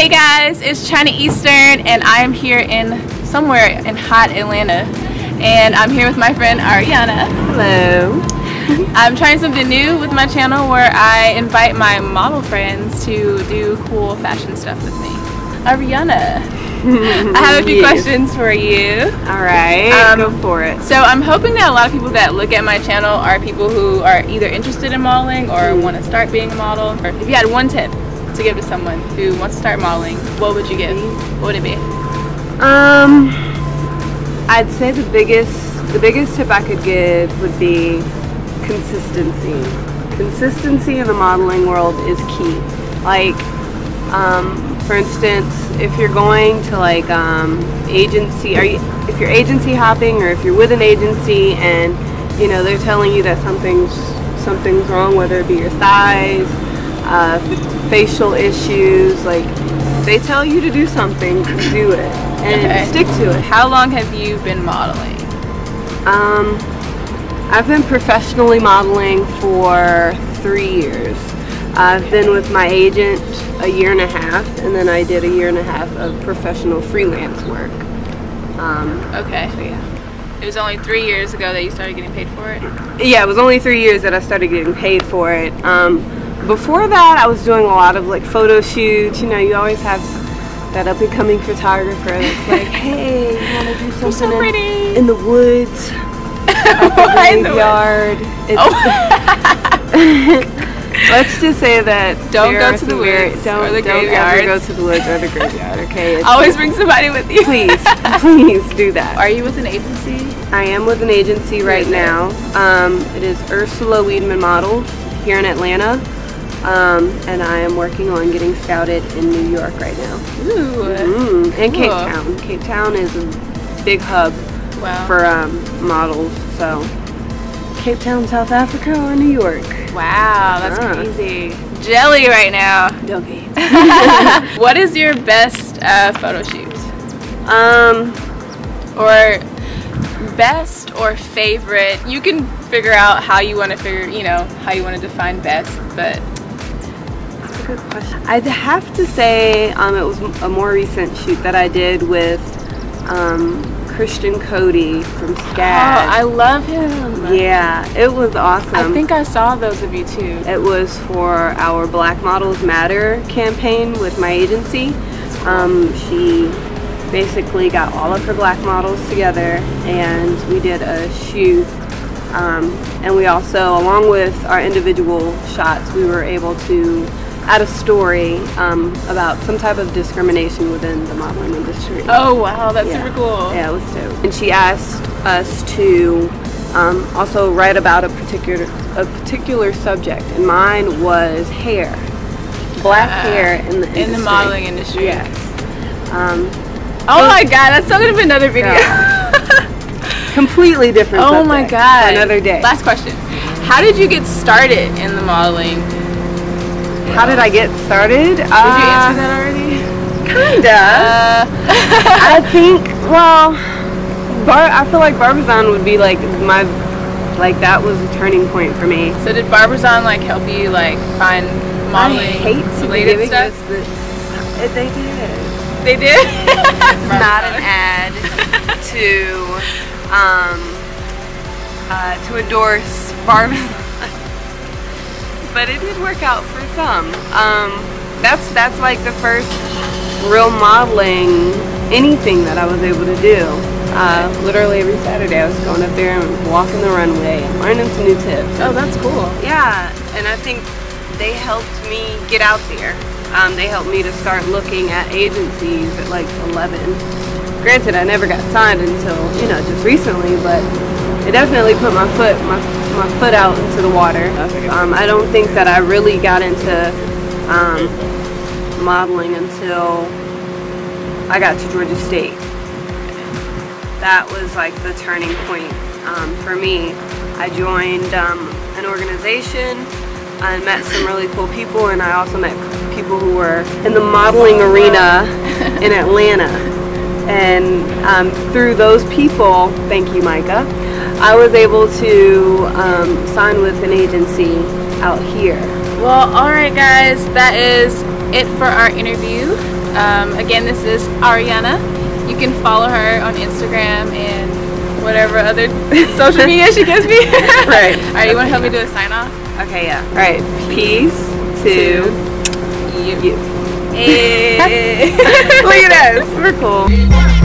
Hey guys, it's China Eastern and I'm here in somewhere in hot Atlanta and I'm here with my friend Auriana. Hello. I'm trying something new with my channel where I invite my model friends to do cool fashion stuff with me. Auriana, I have a few questions for you. Alright, go for it. So I'm hoping that a lot of people that look at my channel are people who are either interested in modeling or want to start being a model. Or if you had one tip to give to someone who wants to start modeling, what would you give? What would it be? I'd say the biggest tip I could give would be consistency. Consistency in the modeling world is key. Like, for instance, if you're going to like agency, if you're agency hopping, or if you're with an agency and you know they're telling you that something's wrong, whether it be your size, facial issues, like they tell you to do something, do it and stick to it. How long have you been modeling? I've been professionally modeling for 3 years. I've been with my agent a 1.5 years, and then I did a 1.5 years of professional freelance work. So yeah. It was only 3 years ago that you started getting paid for it? Yeah, it was only 3 years that I started getting paid for it. Before that, I was doing a lot of like photo shoots. You know, you always have that up-and-coming photographer that's like, hey, you want to do something in the woods, in the yard. Let's just say that don't go to the woods or the graveyard. Don't ever go to the woods or the graveyard, okay? Always bring somebody with you. Please do that. Are you with an agency? I am with an agency right now. It is Ursula Wiedmann Models here in Atlanta, and I am working on getting scouted in New York right now. Ooh. Mm-hmm. And cool. Cape Town. Cape Town is a big hub for models, so Cape Town, South Africa, or New York. Wow, that's crazy. Jelly right now. Don't be. What is your best photo shoot? Or best or favorite? You can figure out how you want to define best, but that's a good question. I'd have to say it was a more recent shoot that I did with Christian Cody from SCAD. Oh, I love him. Yeah, it was awesome. I think I saw those of you too. It was for our Black Models Matter campaign with my agency. She basically got all of her black models together and we did a shoot. And we also, along with our individual shots, we were able to add a story about some type of discrimination within the modeling industry. Oh wow, that's super cool. Yeah, it was dope. And she asked us to also write about a particular subject, and mine was hair, black hair in the industry. In the modeling industry. Yes. Oh my god, that's still gonna be another video. Completely different. Oh my god. Another day. Last question. How did you get started in the modeling? How did I get started? Did you answer that already? Kinda. I think, well, I feel like Barbizon would be like my, like that was a turning point for me. So did Barbizon like help you like find modeling related stuff? They did. They did? Not an ad to endorse Barbizon. But it did work out for some. That's like the first real modeling anything that I was able to do. Literally every Saturday I was going up there and walking the runway and learning some new tips. Oh, that's cool. Yeah, and I think they helped me get out there. They helped me to start looking at agencies at like 11. Granted, I never got signed until, you know, just recently, but it definitely put my foot out into the water. I don't think that I really got into modeling until I got to Georgia State. That was like the turning point for me. I joined an organization and met some really cool people, and I also met people who were in the modeling arena in Atlanta. And through those people, thank you, Micah, I was able to sign with an agency out here. Well, alright guys, that is it for our interview. Again, this is Auriana. You can follow her on Instagram and whatever other social media she gives me. Right. All right, you want to help me do a sign off? Okay, yeah. All right. Peace to you. Hey. Look at us. We're cool.